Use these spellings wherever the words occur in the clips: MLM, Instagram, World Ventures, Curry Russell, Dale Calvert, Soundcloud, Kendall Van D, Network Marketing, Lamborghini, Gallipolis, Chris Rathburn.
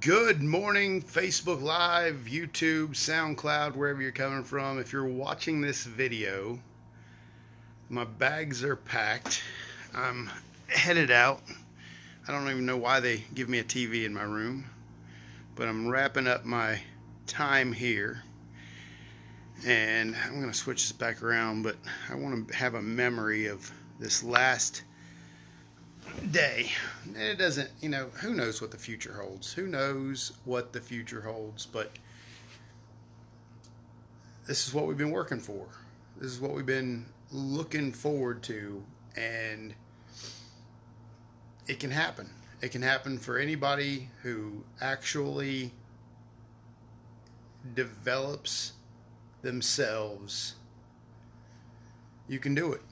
Good morning, Facebook Live, YouTube, SoundCloud, wherever you're coming from. If you're watching this video, my bags are packed. I'm headed out. I don't even know why they give me a TV in my room, but I'm wrapping up my time here. And I'm going to switch this back around, but I want to have a memory of this last day. And it doesn't, you know, who knows what the future holds? Who knows what the future holds? But this is what we've been working for. This is what we've been looking forward to. And it can happen. It can happen for anybody who actually develops themselves. You can do it.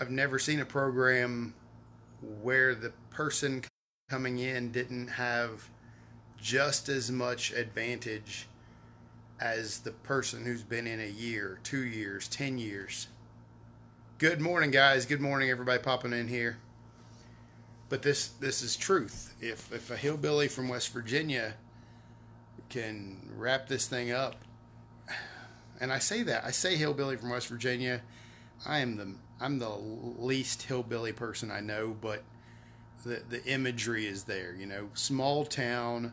I've never seen a program where the person coming in didn't have just as much advantage as the person who's been in a year, 2 years, 10 years. Good morning, guys. Good morning, everybody popping in here. But this is truth. If a hillbilly from West Virginia can wrap this thing up, and I say hillbilly from West Virginia, I'm the least hillbilly person I know, but the imagery is there, you know. Small town.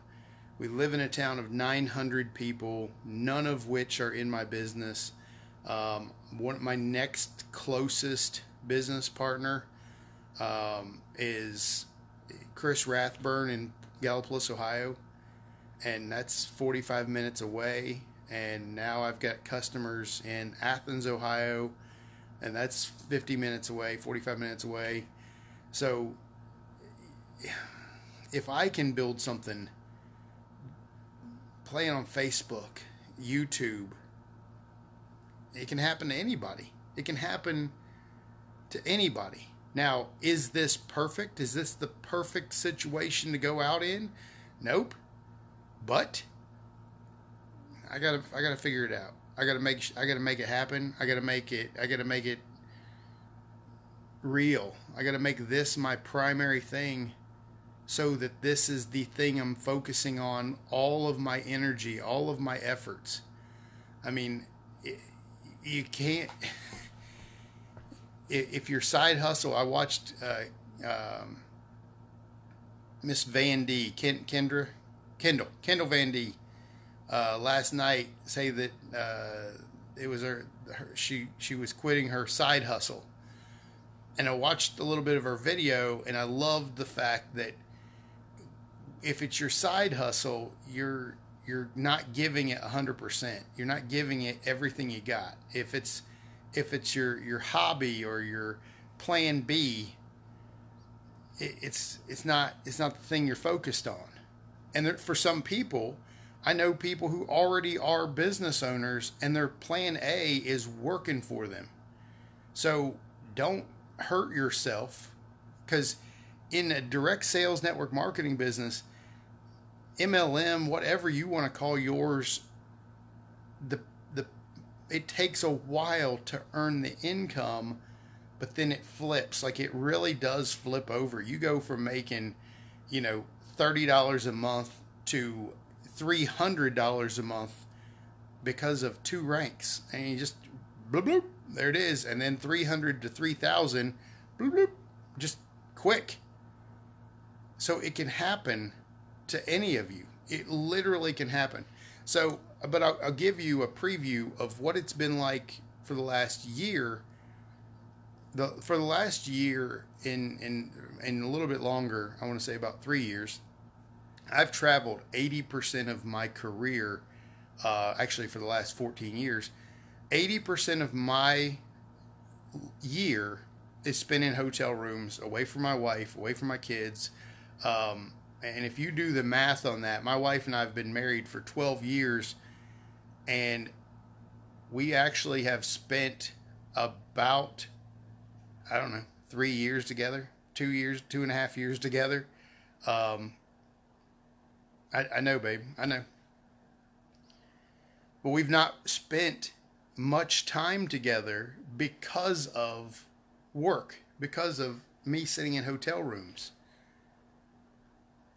We live in a town of 900 people, none of which are in my business. My next closest business partner is Chris Rathburn in Gallipolis, Ohio, and that's 45 minutes away. And now I've got customers in Athens, Ohio, and that's 50 minutes away, 45 minutes away. So if I can build something, play it on Facebook, YouTube, it can happen to anybody. It can happen to anybody. Now, is this perfect? Is this the perfect situation to go out in? Nope. But I gotta figure it out. I gotta make it happen. I gotta make it real. I gotta make this my primary thing, so that this is the thing I'm focusing on all of my energy, all of my efforts. I mean, you can't. If your side hustle, I watched Miss Van D, Kendall Van D, last night say that it was she was quitting her side hustle. And I watched a little bit of her video, and I loved the fact that if it's your side hustle, you're not giving it 100%. You're not giving it everything you got. If it's your hobby or your plan B, it's not the thing you're focused on. And there, for some people, I know people who already are business owners and their plan A is working for them. So don't hurt yourself, because in a direct sales network marketing business, MLM, whatever you want to call yours, it takes a while to earn the income, but then it flips. Like, it really does flip over. You go from making, you know, $30 a month to $300 a month because of 2 ranks, and you just bloop bloop, there it is. And then 300 to 3,000, bloop bloop, just quick. So it can happen to any of you. It literally can happen. So, but I'll give you a preview of what it's been like for the last year. For the last year in a little bit longer, I want to say about 3 years. I've traveled 80% of my career, actually for the last 14 years, 80% of my year is spent in hotel rooms, away from my wife, away from my kids. And if you do the math on that, my wife and I have been married for 12 years, and we actually have spent about, I don't know, 3 years together, 2 years, 2.5 years together. I know, babe. I know. But we've not spent much time together because of work, because of me sitting in hotel rooms.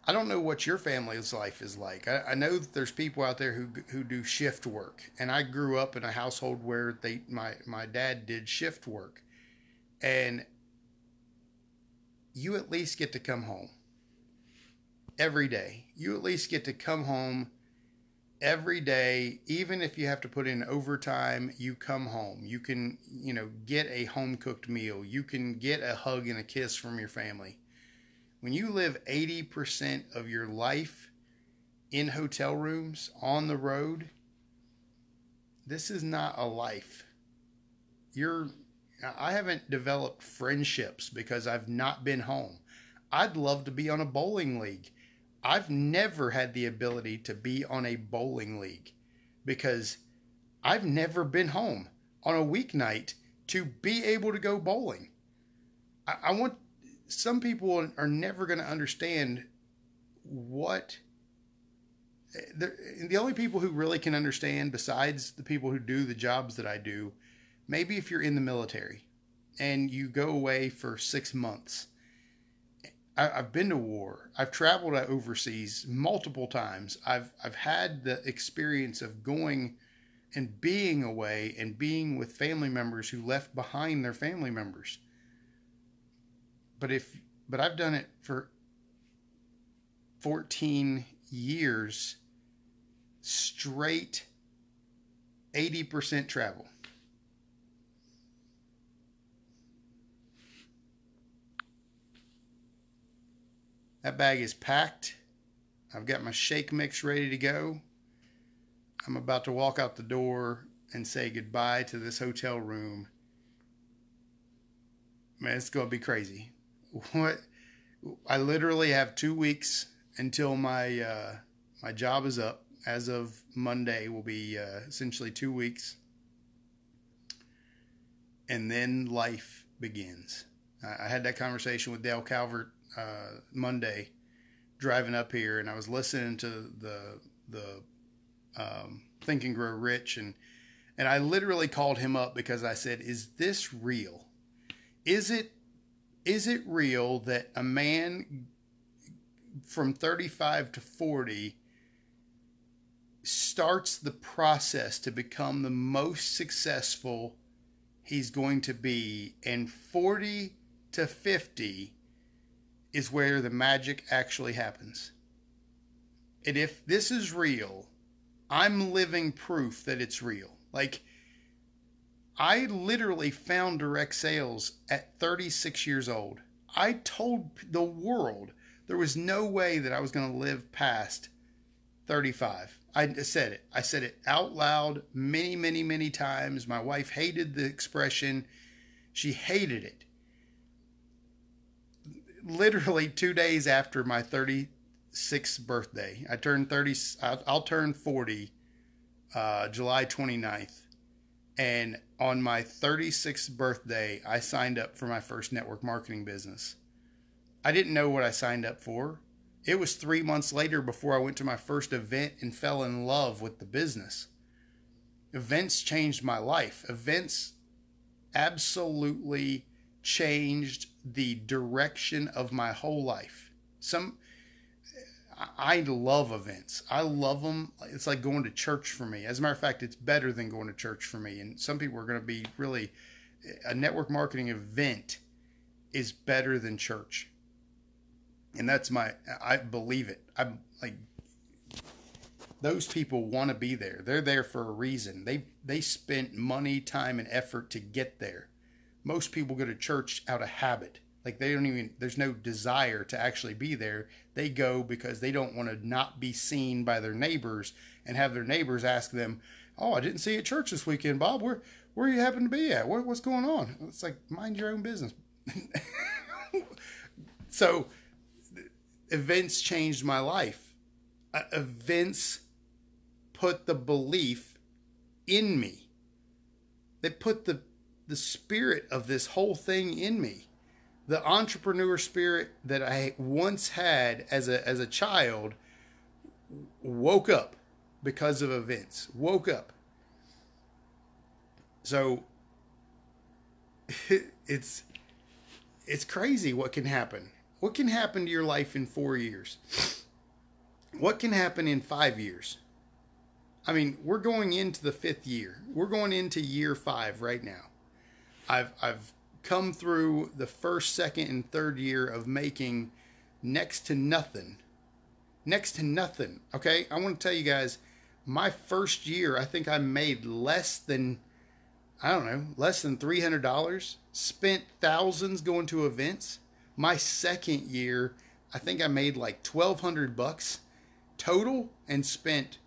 I don't know what your family's life is like. I know that there's people out there who do shift work, and I grew up in a household where my dad did shift work, and you at least get to come home every day. You at least get to come home every day, even if you have to put in overtime. You come home. You can, you know, get a home-cooked meal. You can get a hug and a kiss from your family. When you live 80% of your life in hotel rooms, on the road, this is not a life. I haven't developed friendships because I've not been home. I'd love to be on a bowling league. I've never had the ability to be on a bowling league because I've never been home on a weeknight to be able to go bowling. Some people are never going to understand what the only people who really can understand, besides the people who do the jobs that I do, maybe if you're in the military and you go away for 6 months. I've been to war. I've traveled overseas multiple times. I've had the experience of going and being away and being with family members who left behind their family members. But I've done it for 14 years straight, 80% travel. That bag is packed. I've got my shake mix ready to go. I'm about to walk out the door and say goodbye to this hotel room. Man, it's going to be crazy. I literally have 2 weeks until my job is up. As of Monday will be essentially 2 weeks, and then life begins. I had that conversation with Dale Calvert Monday, driving up here, and I was listening to the Think and Grow Rich, and I literally called him up because I said, "Is this real? Is it real that a man from 35 to 40 starts the process to become the most successful he's going to be, and 40 to 50 is where the magic actually happens?" And if this is real, I'm living proof that it's real. Like, I literally found direct sales at 36 years old. I told the world there was no way that I was going to live past 35. I said it. I said it out loud many, many, many times. My wife hated the expression. She hated it. Literally 2 days after my 36th birthday, I turned 30. I'll turn 40 July 29th. And on my 36th birthday, I signed up for my first network marketing business. I didn't know what I signed up for. It was 3 months later before I went to my first event and fell in love with the business. Events changed my life. Events absolutely changed the direction of my whole life. I love events. I love them. It's like going to church for me. As a matter of fact, it's better than going to church for me. And some people are going to be really, a network marketing event is better than church. And that's I believe it. I'm like, those people want to be there. They're there for a reason. They spent money, time, and effort to get there. Most people go to church out of habit. Like, there's no desire to actually be there. They go because they don't want to not be seen by their neighbors and have their neighbors ask them, "Oh, I didn't see you at church this weekend, Bob. Where you happen to be at? What's going on?" It's like, mind your own business. So events changed my life. Events put the belief in me. They put the spirit of this whole thing in me. The entrepreneur spirit that I once had as a child woke up because of events. Woke up. So it's crazy what can happen. What can happen to your life in 4 years? what can happen in 5 years? I mean, we're going into the fifth year. We're going into year 5 right now. I've come through the first, second, and third year of making next to nothing. Next to nothing. Okay, I want to tell you guys, my first year, I think I made less than, I don't know, less than $300. Spent thousands going to events. My second year, I think I made like $1,200 total and spent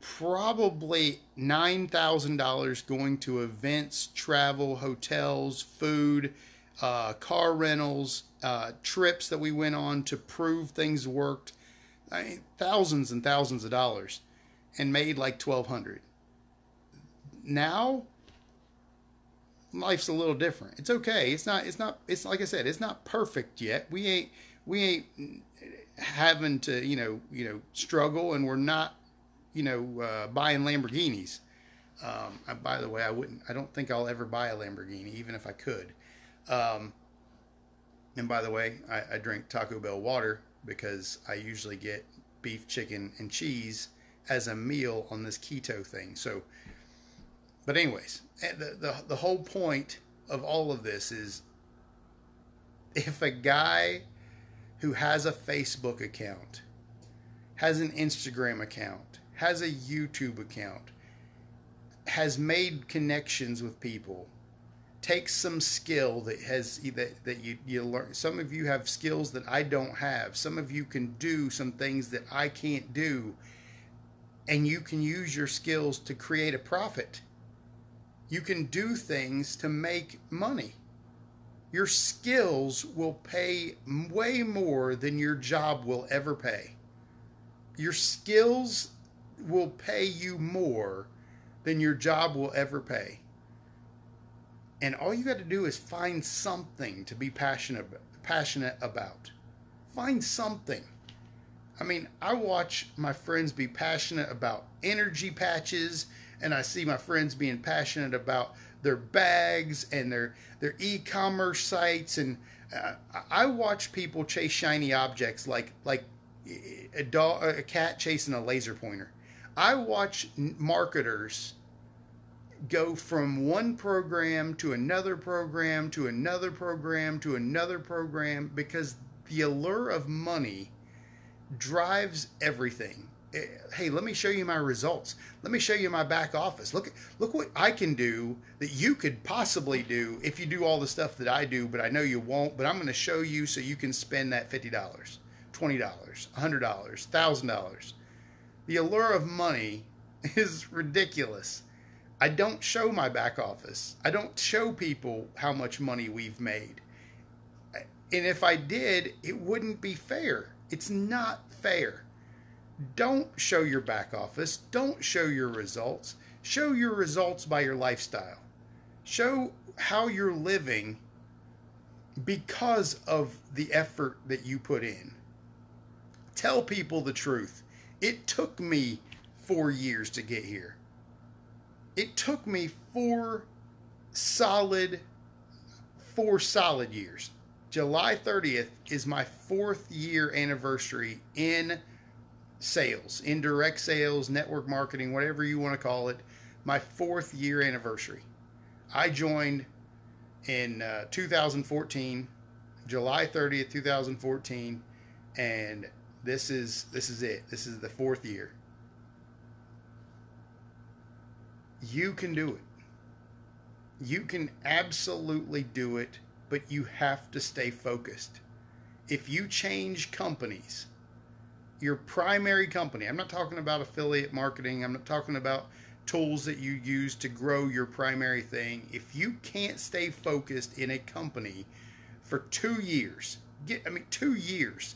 probably $9,000 going to events, travel, hotels, food, car rentals, trips that we went on to prove things worked. I mean, thousands and thousands of dollars, and made like $1,200. Now, life's a little different. It's okay. It's like I said, it's not perfect yet. We ain't having to, you know, struggle, and we're not, buying Lamborghinis. By the way, I don't think I'll ever buy a Lamborghini, even if I could. And by the way, I drink Taco Bell water because I usually get beef, chicken, and cheese as a meal on this keto thing. So, but anyways, the whole point of all of this is, if a guy who has a Facebook account, has an Instagram account, has a YouTube account, has made connections with people, takes some skill that you learn. Some of you have skills that I don't have. Some of you can do some things that I can't do, and you can use your skills to create a profit. You can do things to make money. Your skills will pay way more than your job will ever pay. Your skills will pay you more than your job will ever pay. And all you got to do is find something to be passionate about. Find something. I mean, I watch my friends be passionate about energy patches, and I see my friends being passionate about their bags and their e-commerce sites, and I watch people chase shiny objects like a cat chasing a laser pointer. I watch marketers go from one program to another program to another program to another program, because the allure of money drives everything. Hey, let me show you my results. Let me show you my back office. Look what I can do that you could possibly do if you do all the stuff that I do, but I know you won't, but I'm going to show you so you can spend that $50, $20, $100, $1,000. The allure of money is ridiculous. I don't show my back office. I don't show people how much money we've made. And if I did, it wouldn't be fair. It's not fair. Don't show your back office. Don't show your results. Show your results by your lifestyle. Show how you're living because of the effort that you put in. Tell people the truth. It took me 4 years to get here. It took me four solid years. July 30th is my 4th year anniversary in sales, in direct sales, network marketing, whatever you want to call it. My 4th year anniversary. I joined in 2014, July 30th, 2014, and this is it. This is the 4th year. You can do it. You can absolutely do it, but you have to stay focused. If you change companies, your primary company, I'm not talking about affiliate marketing, I'm not talking about tools that you use to grow your primary thing. If you can't stay focused in a company for 2 years, 2 years.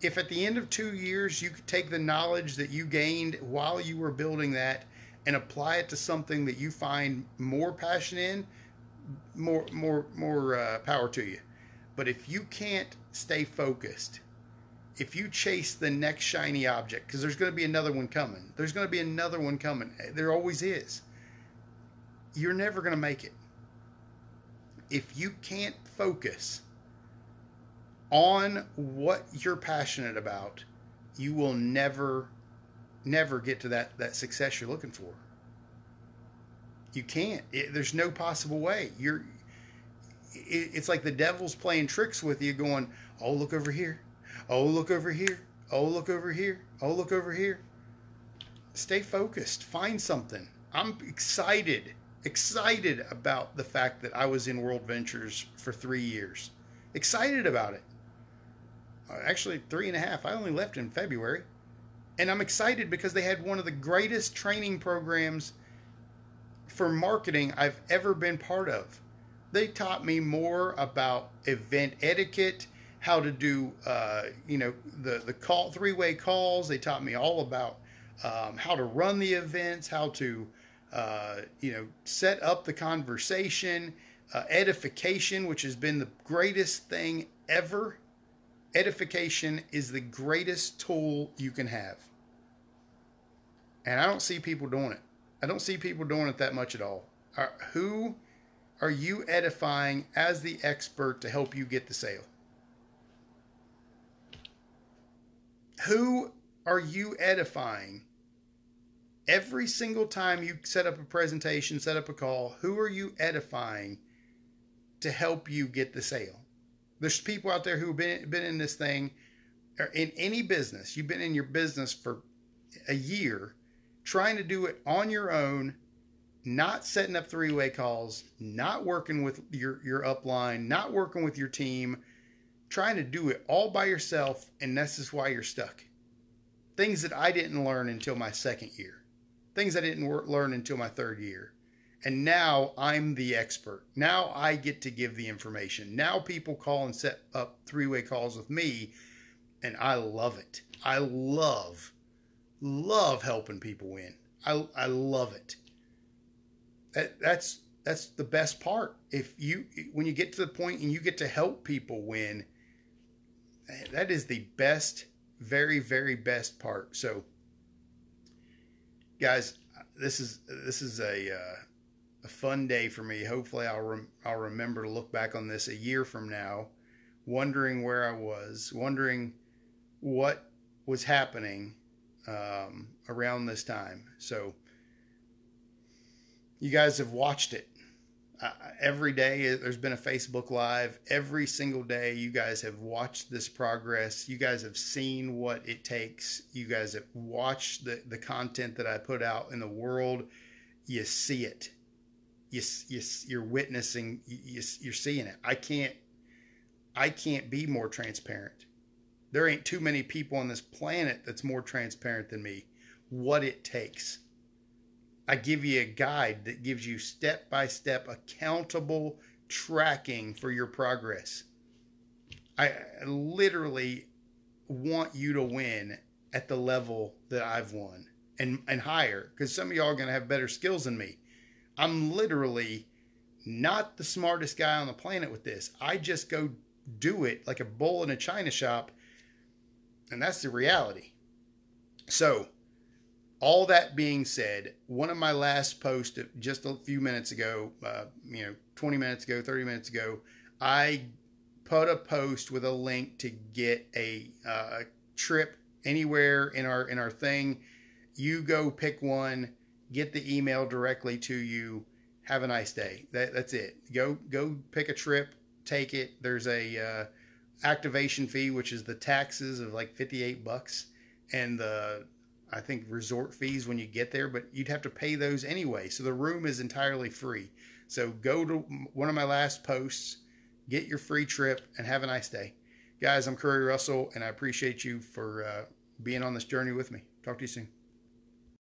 If at the end of 2 years you could take the knowledge that you gained while you were building that and apply it to something that you find more passion in, more power to you. But if you can't stay focused, if you chase the next shiny object, because there's going to be another one coming. There's going to be another one coming. There always is. You're never going to make it. If you can't focus on what you're passionate about, you will never get to that success you're looking for. You can't. There's no possible way. It's like the devil's playing tricks with you, going, oh, look over here. Oh, look over here. Oh, look over here. Oh, look over here. Stay focused. Find something. I'm excited about the fact that I was in World Ventures for 3 years. Excited about it. Actually, 3.5. I only left in February. And I'm excited because they had one of the greatest training programs for marketing I've ever been part of. They taught me more about event etiquette, how to do, the call, three-way calls. They taught me all about how to run the events, how to, set up the conversation, edification, which has been the greatest thing ever. Edification is the greatest tool you can have. And I don't see people doing it. I don't see people doing it that much at all. Who are you edifying as the expert to help you get the sale? Who are you edifying every single time you set up a presentation, set up a call? Who are you edifying to help you get the sale? There's people out there who've been in this thing, or in any business. You've been in your business for a year, trying to do it on your own, not setting up three-way calls, not working with your upline, not working with your team, trying to do it all by yourself, and this is why you're stuck. Things that I didn't learn until my second year. Things I didn't learn until my third year. And now I'm the expert. Now I get to give the information. Now people call and set up three-way calls with me, and I love it. I love helping people win. I love it. That's the best part. When you get to the point and you get to help people win, that is the best, very, very best part. So, guys, this is a fun day for me. Hopefully, I'll remember to look back on this a year from now, wondering where I was, wondering what was happening around this time. So, you guys have watched it. Every day there's been a Facebook Live. Every single day you guys have watched this progress. You guys have seen what it takes. You guys have watched the content that I put out in the world. You see it. You're witnessing. You're seeing it. I can't be more transparent. There ain't too many people on this planet that's more transparent than me. What it takes. I give you a guide that gives you step-by-step accountable tracking for your progress. I literally want you to win at the level that I've won and higher, because some of y'all are going to have better skills than me. I'm literally not the smartest guy on the planet with this. I just go do it like a bull in a china shop, and that's the reality. So, all that being said, one of my last posts just a few minutes ago, 20 minutes ago, 30 minutes ago, I put a post with a link to get a trip anywhere in our thing. You go pick one, get the email directly to you. Have a nice day. That's it. Go pick a trip, take it. There's a activation fee, which is the taxes of like $58, and I think resort fees when you get there, but you'd have to pay those anyway. So the room is entirely free. So go to one of my last posts, get your free trip, and have a nice day. Guys, I'm Curry Russell, and I appreciate you for being on this journey with me. Talk to you soon.